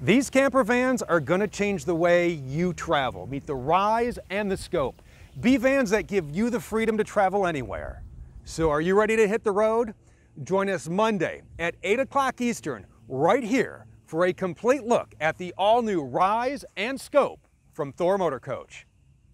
These camper vans are going to change the way you travel. Meet the Rize and the Scope, B-Vans that give you the freedom to travel anywhere. So are you ready to hit the road? Join us Monday at 8 o'clock Eastern right here for a complete look at the all-new Rize and Scope from Thor Motor Coach.